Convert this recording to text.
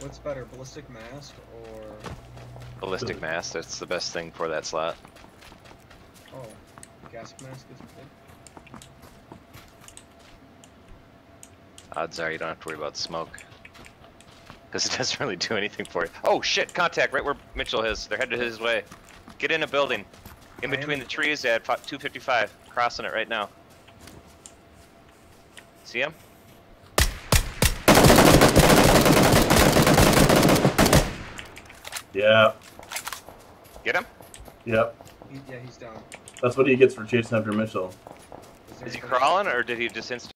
What's better, ballistic mask or... Ballistic mask, that's the best thing for that slot. Oh, gas mask is good. Odds are you don't have to worry about smoke. Because it doesn't really do anything for you. Oh shit, contact right where Mitchell is. They're headed his way. Get in a building. In between the trees at 255. Crossing it right now. See him? Yeah. Get him? Yep. Yeah, he's down. That's what he gets for chasing after Mitchell. Is he crawling or did he just instantly?